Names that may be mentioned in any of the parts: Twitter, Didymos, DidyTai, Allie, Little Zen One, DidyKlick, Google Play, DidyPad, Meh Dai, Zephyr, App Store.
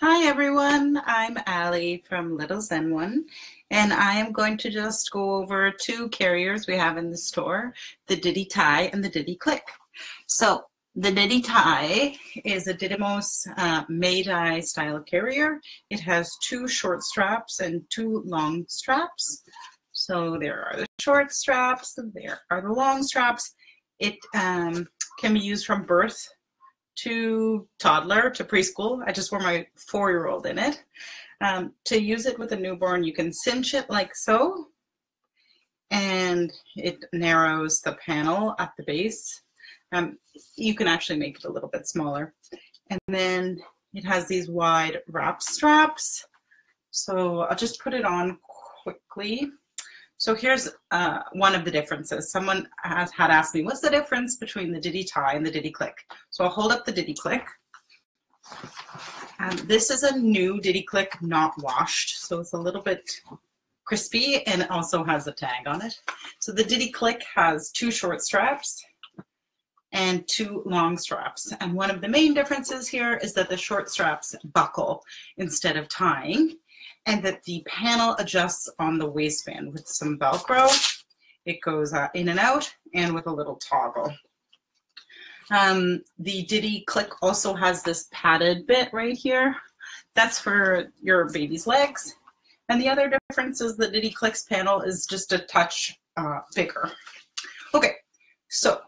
Hi everyone, I'm Allie from Little Zen One, and I am going to just go over two carriers we have in the store, the DidyTai and the DidyKlick. So the DidyTai is a Didymos Meh Dai style carrier. It has two short straps and two long straps. So there are the short straps, there are the long straps. It can be used from birth to toddler, to preschool. I just wore my 4-year-old in it. To use it with a newborn, you can cinch it like so, and it narrows the panel at the base. You can actually make it a little bit smaller. And then it has these wide wrap straps. So I'll just put it on quickly. So here's one of the differences. Someone had asked me, what's the difference between the DidyTai and the DidyKlick? So I'll hold up the DidyKlick. This is a new DidyKlick, not washed. So it's a little bit crispy and also has a tag on it. So the DidyKlick has two short straps and two long straps. And one of the main differences here is that the short straps buckle instead of tying, and that the panel adjusts on the waistband with some Velcro. It goes in and out, and with a little toggle. The DidyKlick also has this padded bit right here. That's for your baby's legs. And the other difference is the DidyKlick's panel is just a touch bigger. Okay, so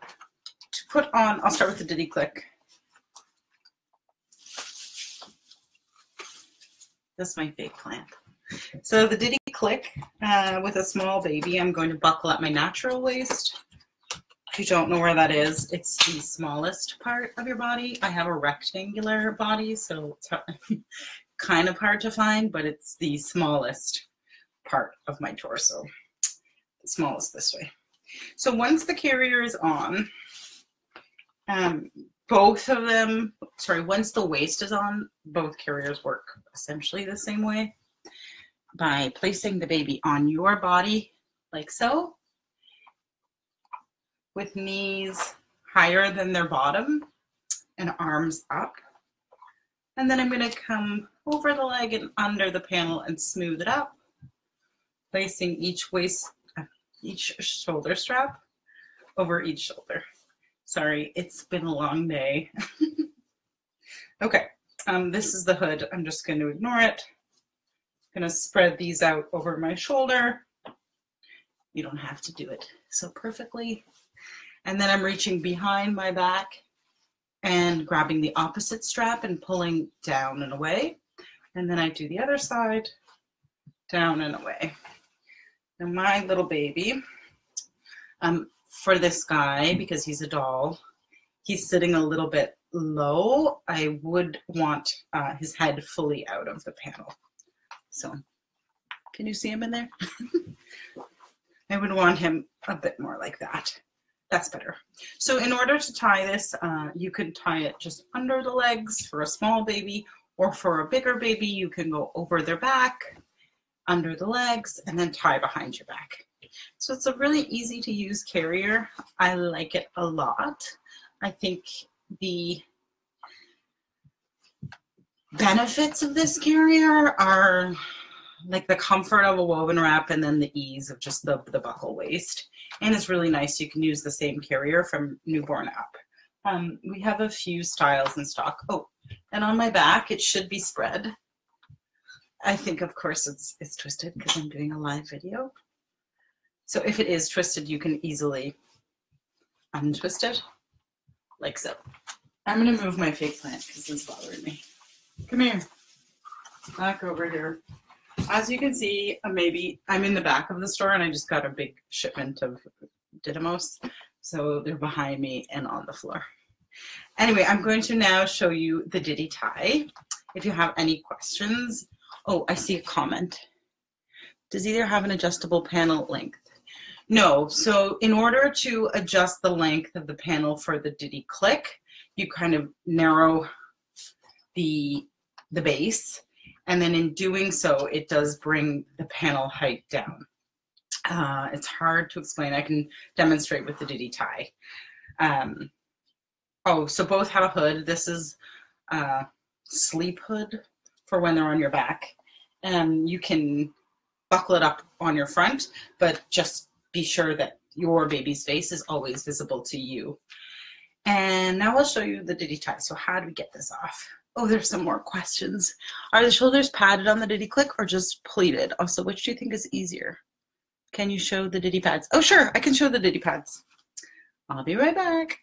to put on, I'll start with the DidyKlick. That's my fake plant. So the DidyKlick, with a small baby, I'm going to buckle at my natural waist. If you don't know where that is, it's the smallest part of your body. I have a rectangular body, so it's kind of hard to find, but it's the smallest part of my torso. The smallest this way. So once the carrier is on, once the waist is on, both carriers work essentially the same way by placing the baby on your body like so, with knees higher than their bottom and arms up. And then I'm going to come over the leg and under the panel and smooth it up, placing each shoulder strap over each shoulder. Sorry, it's been a long day. Okay, this is the hood. I'm just going to ignore it. I'm going to spread these out over my shoulder. You don't have to do it so perfectly. And then I'm reaching behind my back and grabbing the opposite strap and pulling down and away. And then I do the other side, down and away. And my little baby, for this guy, because he's a doll, he's sitting a little bit low. I would want his head fully out of the panel. So, can you see him in there? I would want him a bit more like that. That's better. So in order to tie this, you can tie it just under the legs for a small baby, or for a bigger baby, you can go over their back, under the legs, and then tie behind your back. So it's a really easy to use carrier. I like it a lot. I think the benefits of this carrier are like the comfort of a woven wrap, and then the ease of just the buckle waist. And it's really nice. You can use the same carrier from newborn up. We have a few styles in stock. Oh, and on my back, it should be spread. I think, of course, it's twisted because I'm doing a live video. So if it is twisted, you can easily untwist it, like so. I'm gonna move my fake plant because it's bothering me. Come here, back over here. As you can see, maybe I'm in the back of the store and I just got a big shipment of Didymos. So they're behind me and on the floor. Anyway, I'm going to now show you the DidyTai. If you have any questions. Oh, I see a comment. Does either have an adjustable panel length? No, so in order to adjust the length of the panel for the DidyKlick, you kind of narrow the base, and then in doing so, it does bring the panel height down. It's hard to explain. I can demonstrate with the DidyTai. So both have a hood. This is a sleep hood for when they're on your back. You can buckle it up on your front, but just be sure that your baby's face is always visible to you. And now I'll show you the DidyTai. So how do we get this off? Oh, there's some more questions. Are the shoulders padded on the DidyKlick or just pleated? Also, which do you think is easier? Can you show the DidyPads? Oh, sure, I can show the DidyPads. I'll be right back.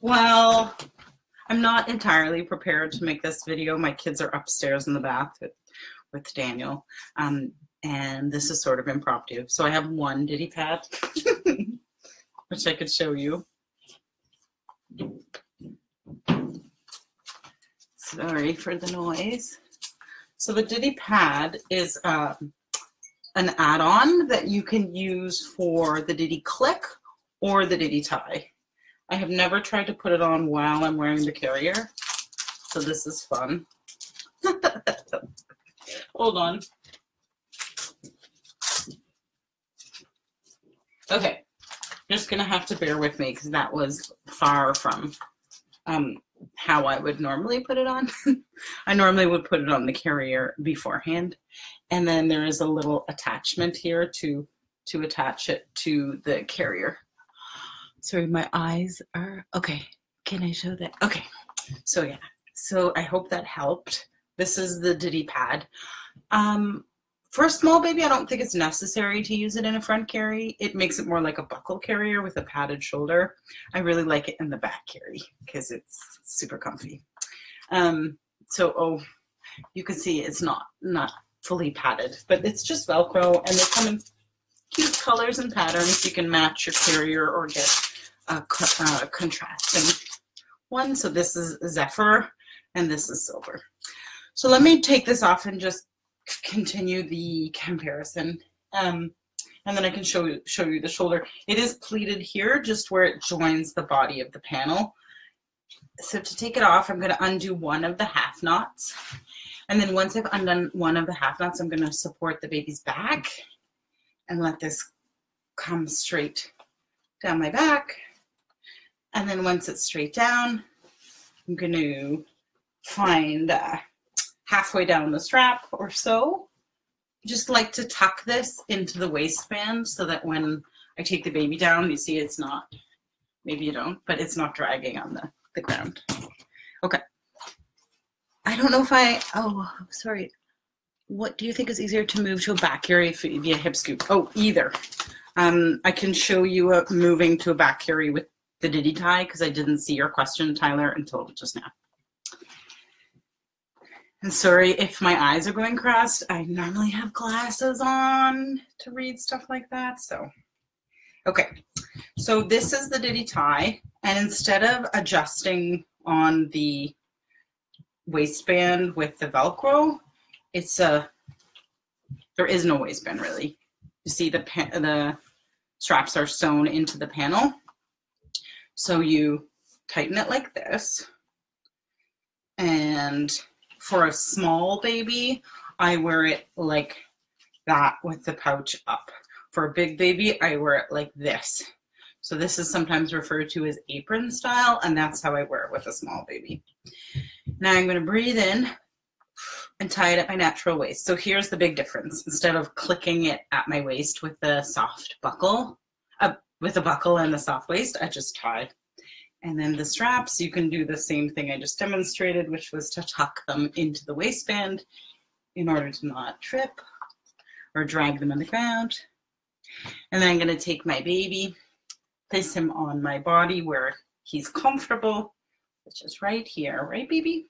Well, I'm not entirely prepared to make this video. My kids are upstairs in the bath with Daniel, and this is sort of impromptu. So I have one DidyPad, which I could show you. Sorry for the noise. So the DidyPad is an add-on that you can use for the DidyKlick or the DidyTai. I have never tried to put it on while I'm wearing the carrier, so this is fun. Hold on. Okay, just gonna have to bear with me because that was far from how I would normally put it on. I normally would put it on the carrier beforehand, and then there is a little attachment here to attach it to the carrier. Sorry, my eyes are okay. Can I show that? Okay, so yeah, so I hope that helped. This is the DidyPad. For a small baby, I don't think it's necessary to use it in a front carry. It makes it more like a buckle carrier with a padded shoulder. I really like it in the back carry because it's super comfy. You can see it's not fully padded, but it's just Velcro, and they come in cute colors and patterns. You can match your carrier or get a contrasting one. So this is Zephyr and this is Silver. So let me take this off and just continue the comparison, and then I can show you the shoulder. It is pleated here, just where it joins the body of the panel. So to take it off, I'm going to undo one of the half knots, and then once I've undone one of the half knots, I'm going to support the baby's back and let this come straight down my back. And then once it's straight down, I'm going to find halfway down the strap or so. Just like to tuck this into the waistband so that when I take the baby down, you see it's not, maybe you don't, but it's not dragging on the ground. Okay. I don't know if oh, sorry. What do you think is easier to move to a back carry via hip scoop? Oh, either. I can show you moving to a back carry with the DidyTai because I didn't see your question, Tyler, until just now. And sorry if my eyes are going crossed. I normally have glasses on to read stuff like that. So, okay. So this is the DidyTai, and instead of adjusting on the waistband with the Velcro, it's there is no waistband really. You see the straps are sewn into the panel. So you tighten it like this, and for a small baby, I wear it like that with the pouch up. For a big baby, I wear it like this. So this is sometimes referred to as apron style, and that's how I wear it with a small baby. Now I'm going to breathe in and tie it at my natural waist. So here's the big difference. Instead of clicking it at my waist with the soft buckle, with the buckle and the soft waist, I just tie. And then the straps, you can do the same thing I just demonstrated, which was to tuck them into the waistband in order to not trip or drag them on the ground. And then I'm going to take my baby, place him on my body where he's comfortable, which is right here, right, baby?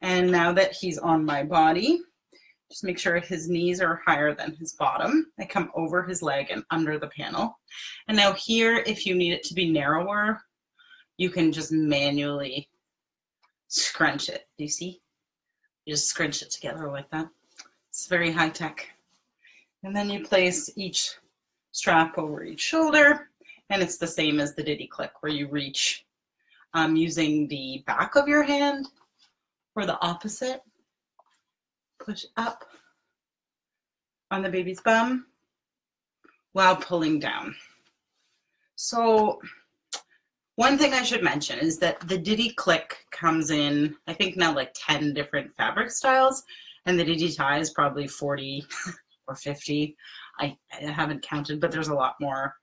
And now that he's on my body, just make sure his knees are higher than his bottom. They come over his leg and under the panel. And now here, if you need it to be narrower, you can just manually scrunch it. Do you see? You just scrunch it together like that. It's very high tech. And then you place each strap over each shoulder, and it's the same as the DidyKlick, where you reach using the back of your hand or the opposite. Push up on the baby's bum while pulling down. So One thing I should mention is that the DidyKlick comes in, I think now like 10 different fabric styles, and the DidyTai is probably 40 or 50. I haven't counted, but there's a lot more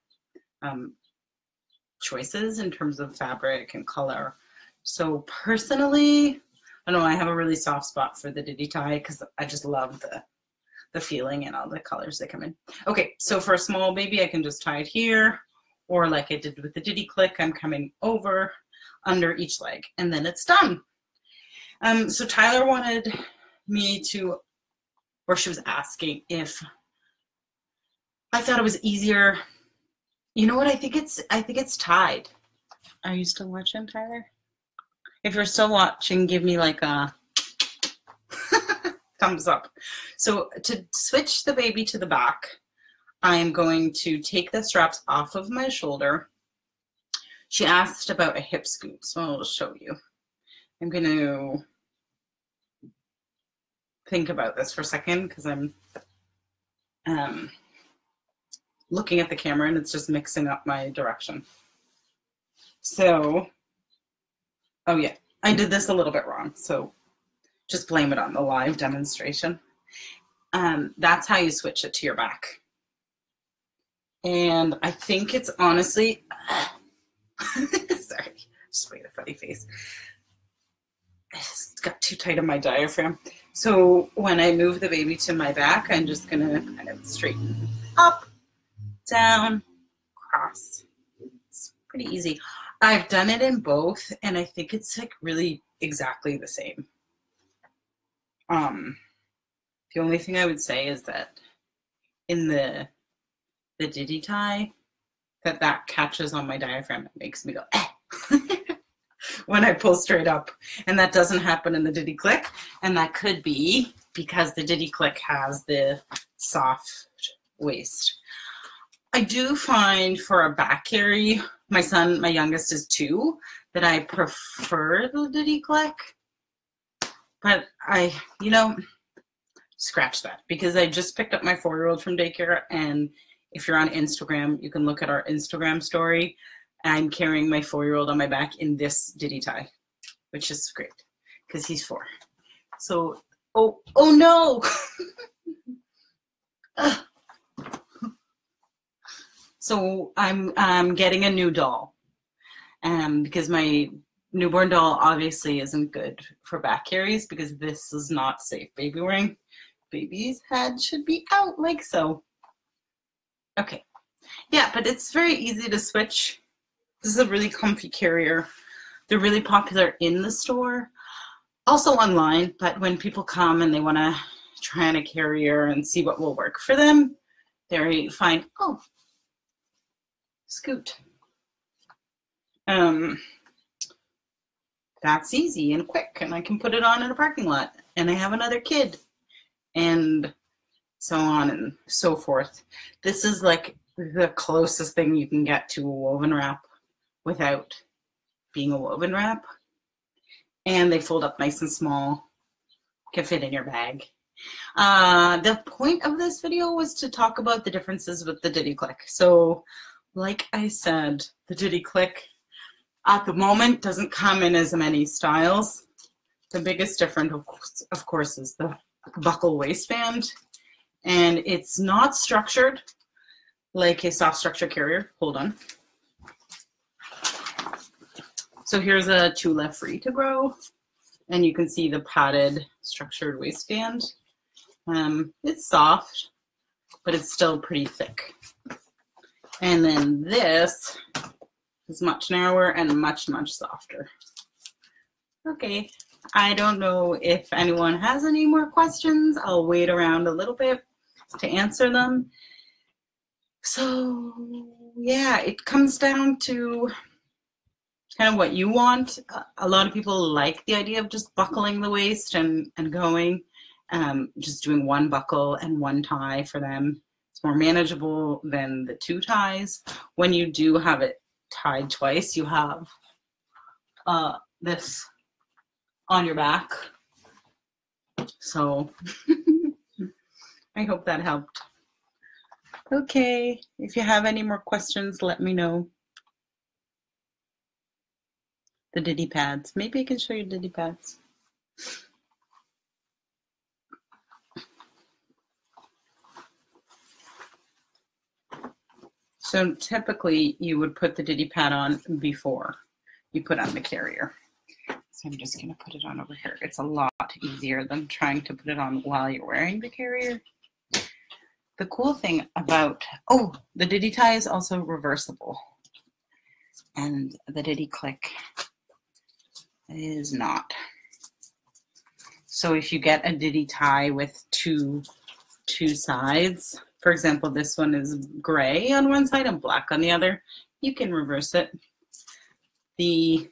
choices in terms of fabric and color. So personally, I don't know, I have a really soft spot for the DidyTai because I just love the feeling and all the colors that come in. Okay, so for a small baby, I can just tie it here, or like I did with the DidyKlick, I'm coming over under each leg, and then it's done. So Tyler wanted me to, or she was asking if I thought it was easier. You know what, I think it's tied. Are you still watching, Tyler? If you're still watching, give me like a thumbs up. So to switch the baby to the back, I am going to take the straps off of my shoulder. She asked about a hip scoop, so I'll show you. I'm going to think about this for a second because I'm looking at the camera and it's just mixing up my direction. So, oh yeah, I did this a little bit wrong, so just blame it on the live demonstration. That's how you switch it to your back. And I think it's honestly, sorry, just made a funny face. I just got too tight on my diaphragm. So when I move the baby to my back, I'm just gonna kind of straighten up, down, cross. It's pretty easy. I've done it in both, and I think it's like really exactly the same. The only thing I would say is that in the DidyTai, that catches on my diaphragm. It makes me go, eh, when I pull straight up. And that doesn't happen in the DidyKlick. And that could be because the DidyKlick has the soft waist. I do find for a back carry, my son, my youngest is 2, that I prefer the DidyKlick. But I, you know, scratch that, because I just picked up my 4-year-old from daycare, and if you're on Instagram, you can look at our Instagram story. I'm carrying my 4-year-old on my back in this DidyTai, which is great because he's 4. So, oh no. So I'm getting a new doll because my newborn doll obviously isn't good for back carries because this is not safe baby wearing. Baby's head should be out like so. Okay, yeah, but it's very easy to switch. This is a really comfy carrier. They're really popular in the store, also online, but when people come and they want to try on a carrier and see what will work for them, they find, oh, scoot. That's easy and quick, and I can put it on in a parking lot, and I have another kid, and so on and so forth. This is like the closest thing you can get to a woven wrap without being a woven wrap. And they fold up nice and small, can fit in your bag. The point of this video was to talk about the differences with the DidyKlick. So like I said, the DidyKlick at the moment doesn't come in as many styles. The biggest difference, of course, is the buckle waistband. And it's not structured like a soft structure carrier. Hold on. So here's a 2 left free to grow. And you can see the padded structured waistband. It's soft, but it's still pretty thick. And then this is much narrower and much, much softer. Okay. I don't know if anyone has any more questions. I'll wait around a little bit to answer them. So yeah, it comes down to kind of what you want. A lot of people like the idea of just buckling the waist and going, just doing one buckle and one tie for them. It's more manageable than the 2 ties. When you do have it tied twice, you have this on your back. So I hope that helped. Okay, if you have any more questions, let me know. the DidyPads. Maybe I can show you DidyPads. So typically you would put the DidyPad on before you put on the carrier. So I'm just gonna put it on over here. It's a lot easier than trying to put it on while you're wearing the carrier. The cool thing about, oh, the DidyTai is also reversible. And the DidyKlick is not. So if you get a DidyTai with two sides, for example, this one is gray on one side and black on the other, you can reverse it. The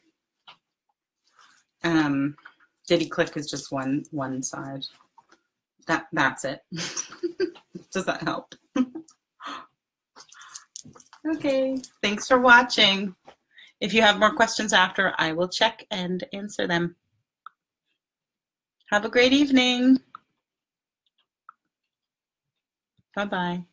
DidyKlick is just one side. That's it. Does that help? Okay, thanks for watching. If you have more questions after, I will check and answer them. Have a great evening. Bye-bye.